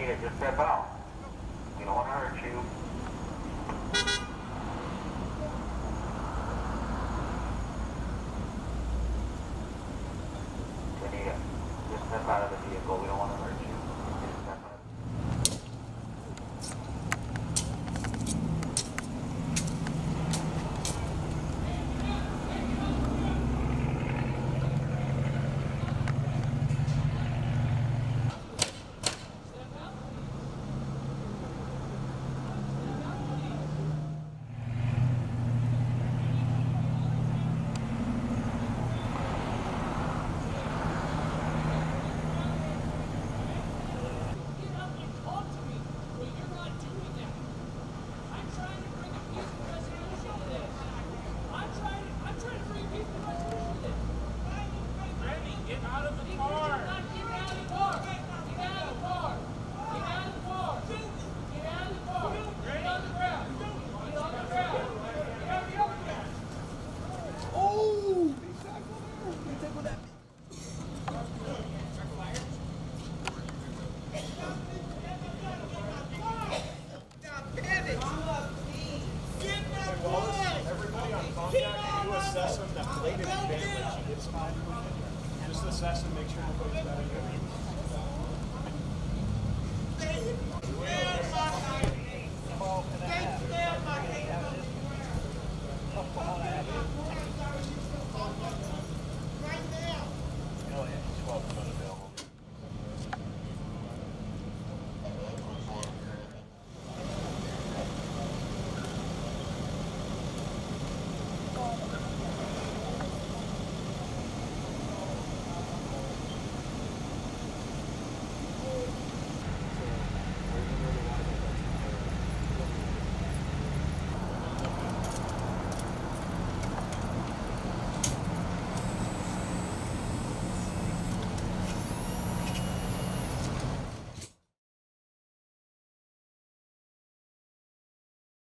need it, just step out. We don't want to hurt you. We need it. Just step out of the vehicle. We don't want to hurt you. Just step out. Just assess and make sure nobody's got it.